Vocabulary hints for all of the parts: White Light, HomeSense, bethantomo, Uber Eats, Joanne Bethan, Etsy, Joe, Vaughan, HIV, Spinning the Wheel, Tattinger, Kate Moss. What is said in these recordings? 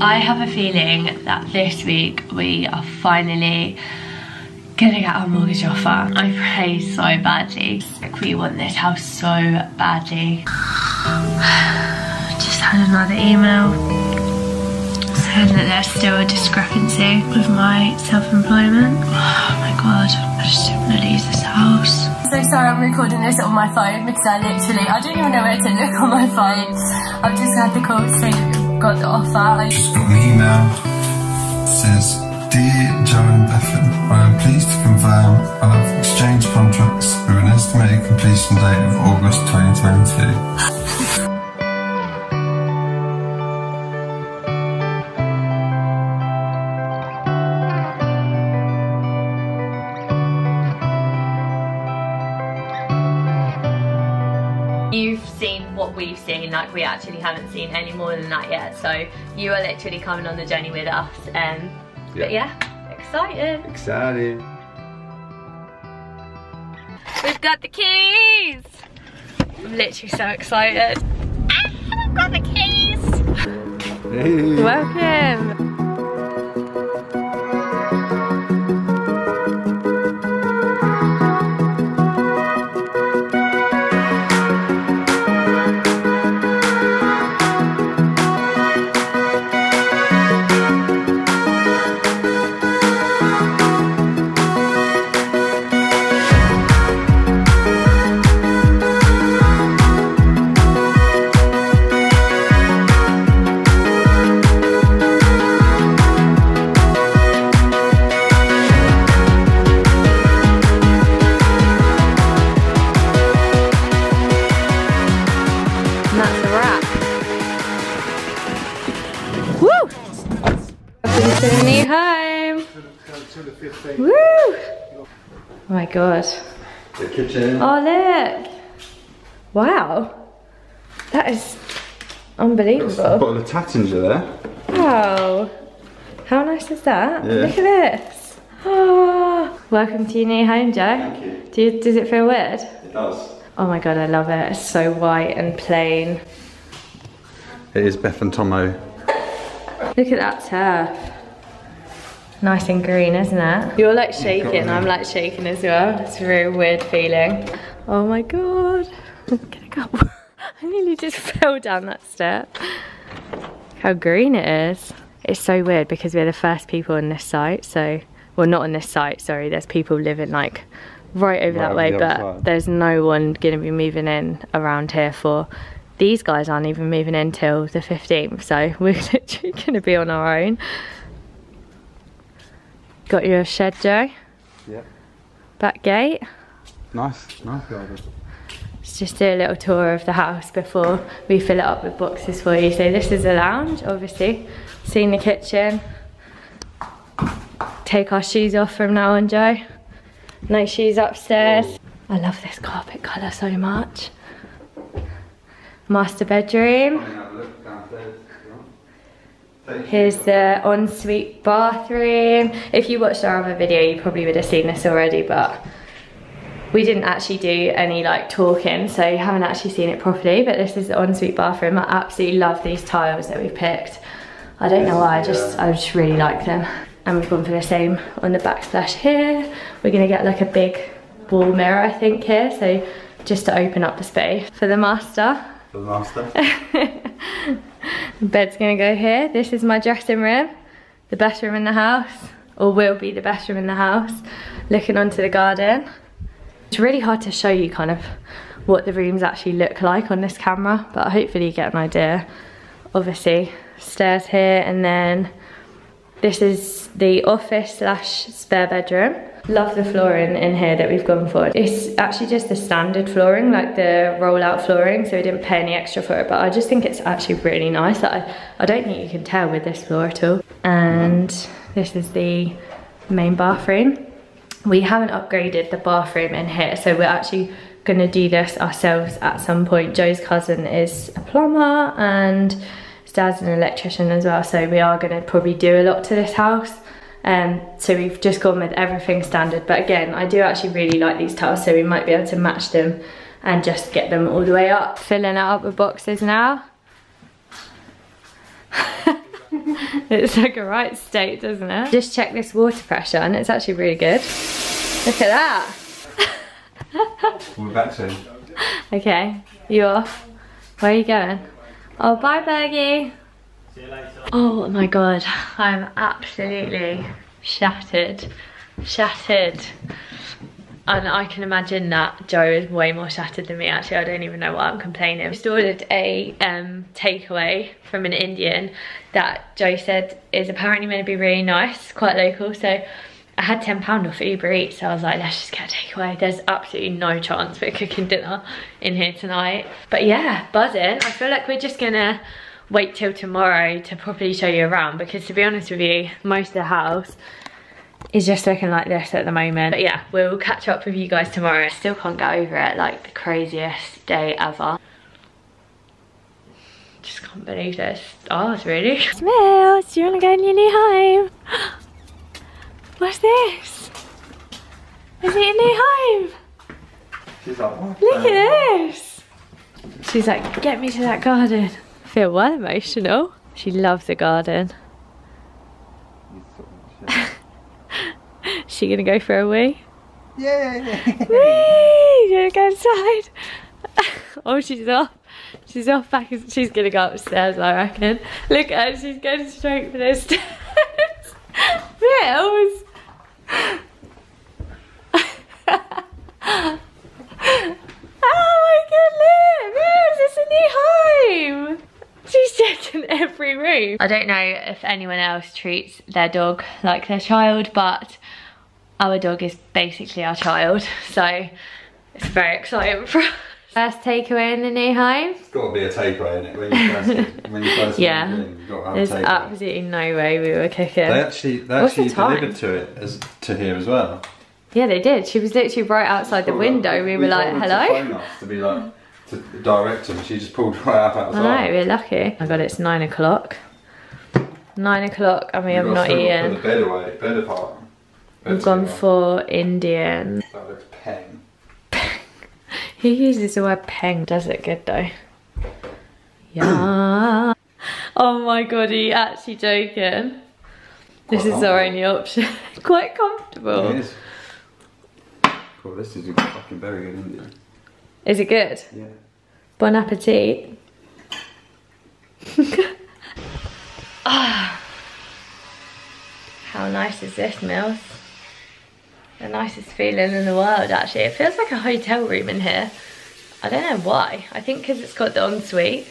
I have a feeling that this week we are finally gonna get our mortgage offer. I pray so badly. Like, we want this house so badly. Just had another email saying that there's still a discrepancy with my self-employment. Oh my god, I just don't wanna lose this house. So sorry I'm recording this on my phone because I don't even know where to look on my phone. I've just had the call to say that we've got the offer. I just got an email. It says, "Dear Joanne Bethan, I am pleased to confirm I have exchanged contracts with an estimated completion date of August 2022. You've seen what we've seen, like we actually haven't seen any more than that yet, so you are literally coming on the journey with us. But yeah, exciting. We've got the keys. I'm literally so excited. I've got the keys. Hey. Welcome. Woo! Oh my god. The kitchen. Oh look! Wow. That is unbelievable. There's a bottle of Tattinger there. Wow. How nice is that? Yeah. Look at this. Oh. Welcome to your new home, Joe. Thank you. Does it feel weird? It does. Oh my god, I love it. It's so white and plain. It is Beth and Tomo. Look at that turf. Nice and green, isn't it? You're like shaking, I'm like shaking as well. It's a real weird feeling. Oh my god. I'm gonna go. I nearly just fell down that step. Look how green it is. It's so weird because we're the first people on this site, so... Well, not on this site, sorry. There's people living like right over that way, but there's no one gonna be moving in around here for... These guys aren't even moving in till the 15th, so we're literally gonna be on our own. Got your shed, Joe? Yeah. Back gate. Nice garden. Let's just do a little tour of the house before we fill it up with boxes for you. So this is a lounge, obviously. Seen the kitchen. Take our shoes off from now on, Joe. No shoes upstairs. Whoa. I love this carpet colour so much. Master bedroom. Here's the ensuite bathroom. If you watched our other video, you probably would have seen this already, but we didn't actually do any like talking, so you haven't actually seen it properly, but this is the ensuite bathroom. I absolutely love these tiles that we picked. I don't know why, I just really like them. And we've gone for the same on the backsplash here. We're gonna get like a big wall mirror, I think, here, so just to open up the space. For the master. For the master. Bed's gonna go here. This is my dressing room, the best room in the house, or will be the best room in the house, looking onto the garden. It's really hard to show you kind of what the rooms actually look like on this camera, but hopefully you get an idea. Obviously, stairs here, and then this is the office / spare bedroom. Love the flooring in here that we've gone for. It's actually just the standard flooring, like the roll-out flooring, so we didn't pay any extra for it, but I just think it's actually really nice. I don't think you can tell with this floor at all. And this is the main bathroom. We haven't upgraded the bathroom in here, so we're actually gonna do this ourselves at some point. Joe's cousin is a plumber and his dad's an electrician as well, so we are gonna probably do a lot to this house. So we've just gone with everything standard, but again, I do actually really like these tiles, so we might be able to match them and just get them all the way up. Filling it up with boxes now. It's like a right state, doesn't it? Just check this water pressure and it's actually really good. Look at that. We're back soon. Okay, you off? Where are you going? Oh, bye, Bergie. See you later. Oh my god, I'm absolutely shattered. Shattered. And I can imagine that Joe is way more shattered than me. Actually, I don't even know why I'm complaining. I just ordered a takeaway from an Indian that Joe said is apparently going to be really nice, quite local. So I had £10 off Uber Eats, so I was like, let's just get a takeaway. There's absolutely no chance we're cooking dinner in here tonight. But yeah, buzzing. I feel like we're just gonna wait till tomorrow to properly show you around, because to be honest with you, most of the house is just looking like this at the moment. But yeah, we'll catch up with you guys tomorrow. I still can't get over it, like the craziest day ever. Just can't believe this. Oh, it's really. Smells, do you wanna go in your new home? What's this? Is it a new home? She's like, what? Look at this! She's like, get me to that garden. I feel well emotional. She loves the garden. She gonna go for a wee? Yeah. Wee! Gonna go inside. Oh, she's off. She's off back. She's gonna go upstairs, I reckon. Look at her, she's going straight for the stairs. Mills. Oh my god, look! Mills, it's a new home! She's checking every room. I don't know if anyone else treats their dog like their child, but our dog is basically our child, so it's very exciting for us. First takeaway in the new home. It's got to be a takeaway, isn't it? When you first yeah. You've got to have There's a absolutely no way we were cooking. They actually delivered to it to here as well. Yeah, they did. She was literally right outside the window. Like, we were like, hello. To phone us to be like to direct them. She just pulled right up outside. I know, we're lucky. Oh my god, it's 9 o'clock. 9 o'clock, and we have not eaten. Put the bed away, bed apart. We've gone for Indian. That looks peng. He uses the word peng, does it good though? Yeah. Oh my god, are you actually joking? This is our only option. Quite comfortable. It is. Cool, this is a fucking very good Indian. Is it good? Yeah. Bon appetit. Ah. How nice is this, Mills? The nicest feeling in the world, actually. It feels like a hotel room in here. I don't know why. I think because it's got the ensuite,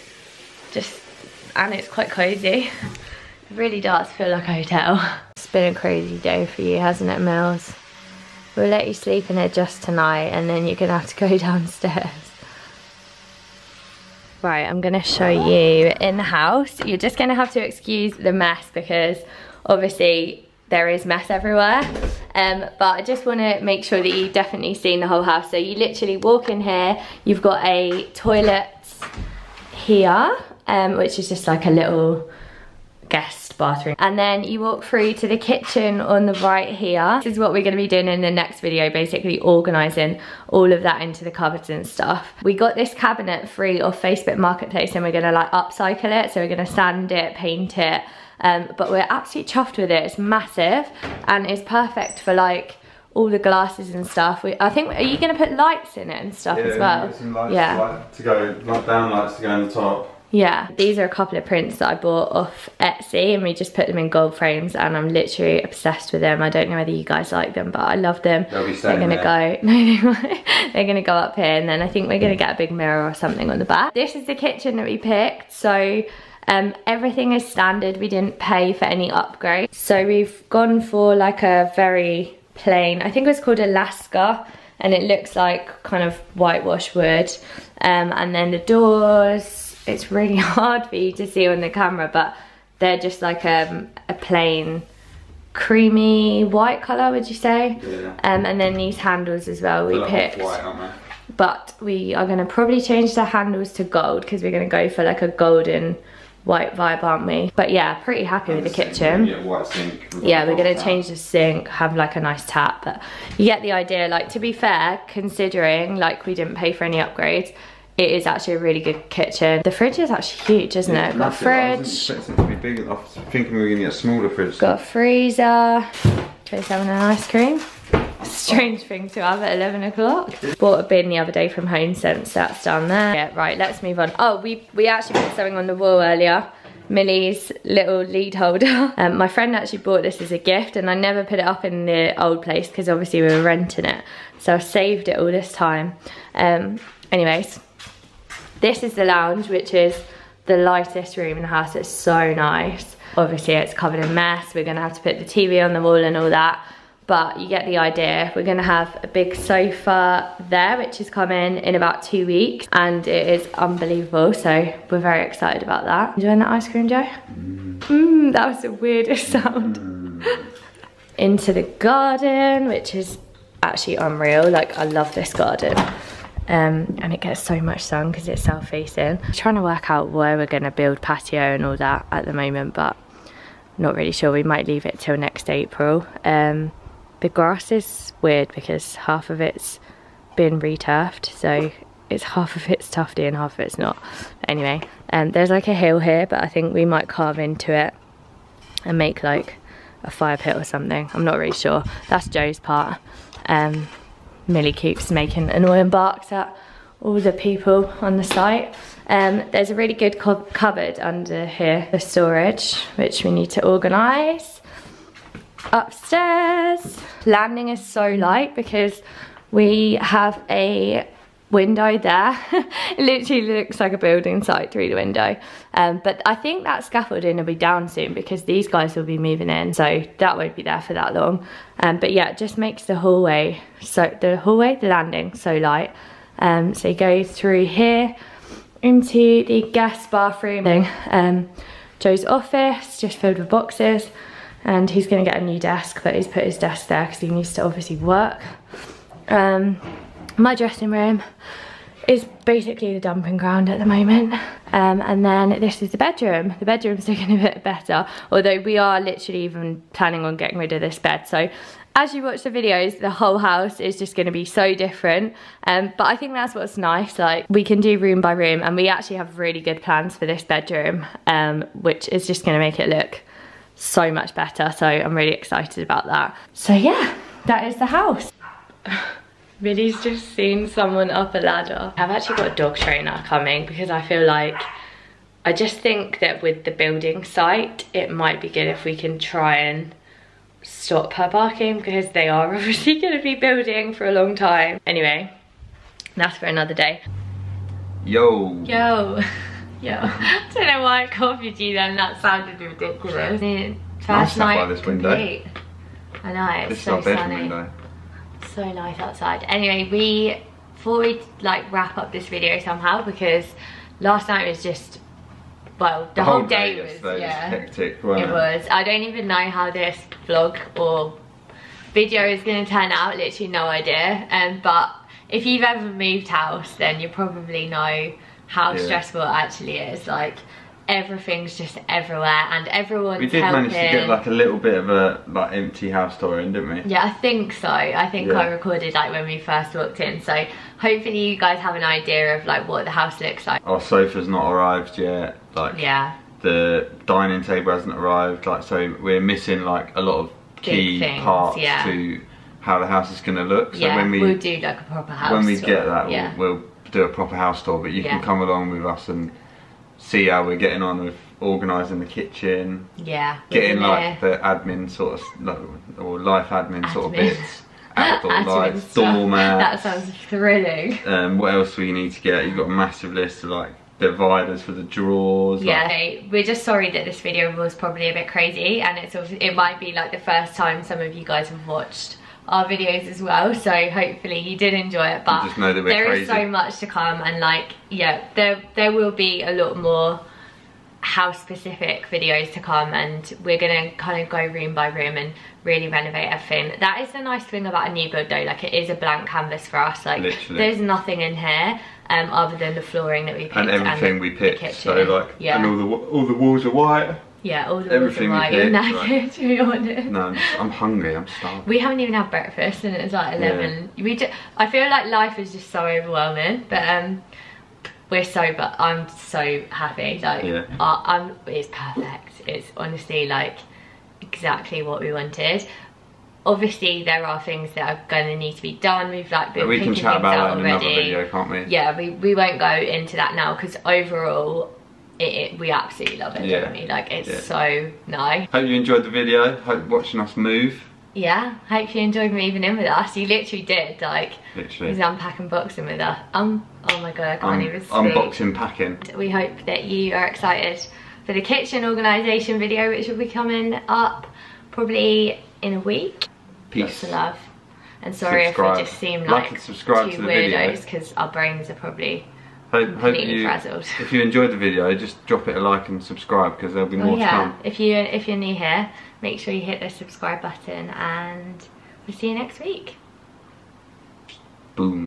and it's quite cozy. It really does feel like a hotel. It's been a crazy day for you, hasn't it, Mills? We'll let you sleep in here just tonight, and then you're gonna have to go downstairs. Right, I'm gonna show you in the house. You're just gonna have to excuse the mess, because obviously there is mess everywhere. But I just want to make sure that you've definitely seen the whole house. So you literally walk in here, you've got a toilet here, which is just like a little guest bathroom. And then you walk through to the kitchen on the right here. This is what we're going to be doing in the next video, basically organising all of that into the cupboards and stuff. We got this cabinet free off Facebook Marketplace, and we're going to like upcycle it. So we're going to sand it, paint it. But we're absolutely chuffed with it. It's massive and it's perfect for like all the glasses and stuff. I think, are you going to put lights in it and stuff as well? Yeah, some lights to go, not down lights to go on the top. Yeah, these are a couple of prints that I bought off Etsy, and we just put them in gold frames, and I'm literally obsessed with them. I don't know whether you guys like them, but I love them. They'll be staying there. They're going to go up here, and then I think we're going to get a big mirror or something on the back. This is the kitchen that we picked, so everything is standard. We didn't pay for any upgrades. So we've gone for like a very plain, I think it's called Alaska, and it looks like kind of whitewash wood. And then the doors, it's really hard for you to see on the camera, but they're just like a plain creamy white colour, would you say? Yeah. And then these handles as well we picked. White, aren't they? But we are going to probably change the handles to gold, because we're going to go for like a golden white vibe, aren't we? But yeah, pretty happy with the kitchen. Yeah, white sink. Yeah, we're gonna change the sink, have like a nice tap, but you get the idea. Like, to be fair, considering like we didn't pay for any upgrades, It is actually a really good kitchen. The fridge is actually huge, isn't it? Got a fridge. I wasn't expecting it to be big. I was thinking we were going to get a smaller fridge. Got a freezer. Joe's having an ice cream. Strange thing to have at 11 o'clock. Bought a bin the other day from HomeSense, so that's down there. Yeah, right, let's move on. Oh, we actually put something on the wall earlier. Millie's little lead holder. My friend actually bought this as a gift, and I never put it up in the old place because obviously we were renting it. So I saved it all this time. Anyways, this is the lounge, which is the lightest room in the house. It's so nice. Obviously it's covered in mess. We're gonna have to put the TV on the wall and all that. But you get the idea. We're gonna have a big sofa there, which is coming in about 2 weeks, and it is unbelievable, so we're very excited about that. Enjoying that ice cream, Joe? That was the weirdest sound. Into the garden, which is actually unreal. Like, I love this garden. And it gets so much sun because it's south-facing. We're trying to work out where we're gonna build patio and all that at the moment, but not really sure. We might leave it till next April. The grass is weird because half of it's been returfed, so it's half of it's tufty and half of it's not. But anyway, there's like a hill here, but I think we might carve into it and make like a fire pit or something. I'm not really sure. That's Joe's part. Millie keeps making annoying barks at all the people on the site. There's a really good cupboard under here for storage, which we need to organise. Upstairs, landing is so light because we have a window there. It literally looks like a building site through the window, but I think that scaffolding will be down soon because these guys will be moving in, so that won't be there for that long. But yeah, it just makes the hallway, so the landing so light. So you go through here into the guest bathroom. Joe's office, just filled with boxes, and he's going to get a new desk, but he's put his desk there because he needs to obviously work. My dressing room is basically the dumping ground at the moment. And then this is the bedroom. The bedroom's looking a bit better, although we are literally even planning on getting rid of this bed. So as you watch the videos, the whole house is just going to be so different. But I think that's what's nice. Like, we can do room by room, and we actually have really good plans for this bedroom, which is just going to make it look so much better. So I'm really excited about that. So yeah, that is the house. Millie's just seen someone up a ladder. I've actually got a dog trainer coming because I feel like, I just think that with the building site, it might be good if we can try and stop her barking because they are obviously going to be building for a long time. Anyway, that's for another day. Yo. Yo. Yo. I don't know why I copied you then. That sounded ridiculous. I'm stuck by this window. I know, it's so sunny. So nice outside. Anyway, we thought we'd like wrap up this video somehow because last night was just, well, the whole day was, yeah, hectic, wasn't it? It was. I don't even know how this vlog or video is going to turn out. Literally no idea. But if you've ever moved house, then you probably know how stressful it actually is. Like, everything's just everywhere, and everyone's helping. We did manage to get like a little bit of a like empty house tour in, didn't we? Yeah, I think so. I think I recorded like when we first walked in, so hopefully you guys have an idea of like what the house looks like. Our sofa's not arrived yet. Like, yeah, the dining table hasn't arrived. Like, so we're missing like a lot of key parts to how the house is going to look. So when we'll do like a proper house tour. When we get that, we'll do a proper house tour. But you can come along with us and see how we're getting on with organising the kitchen. Yeah. Getting like the admin sort of, or life admin sort of bits. Outdoor lights, doormats. That sounds thrilling. What else we need to get? You've got a massive list of like dividers for the drawers. Yeah, like, we're just sorry that this video was probably a bit crazy, and it might be like the first time some of you guys have watched our videos as well, so hopefully you did enjoy it. But just know that there is so much to come, and like, yeah, there will be a lot more house specific videos to come, and we're gonna kind of go room by room and really renovate everything. That is the nice thing about a new build though, like, it is a blank canvas for us. Like, literally, there's nothing in here other than the flooring that we picked and everything we picked. So like, and all the walls are white. Yeah, all the everything walls are white. You're knackered, to be honest. No, I'm hungry. I'm starving. We haven't even had breakfast, and it's like 11. I feel like life is just so overwhelming, but We're so, but I'm so happy. Like, yeah. It's perfect. It's honestly like exactly what we wanted. Obviously, there are things that are going to need to be done. We've like been picking things out already. We can chat about that in another video, can't we? Yeah, we won't go into that now because overall, we absolutely love it, don't we? Like, it's so nice. Hope you enjoyed the video. Hope watching us move. Yeah, hope you enjoyed moving in with us. You literally did, like, literally. It was unpacking, boxing with us. Oh my god, I can't even speak. Unboxing, packing. We hope that you are excited for the kitchen organisation video, which will be coming up probably in a week. Peace. Lots of love. And sorry subscribe. If we just seem like two weirdos, because our brains are probably completely frazzled. If you enjoyed the video, just drop it a like and subscribe, because there'll be more to come. If you're new here, make sure you hit the subscribe button, and we'll see you next week. Boom.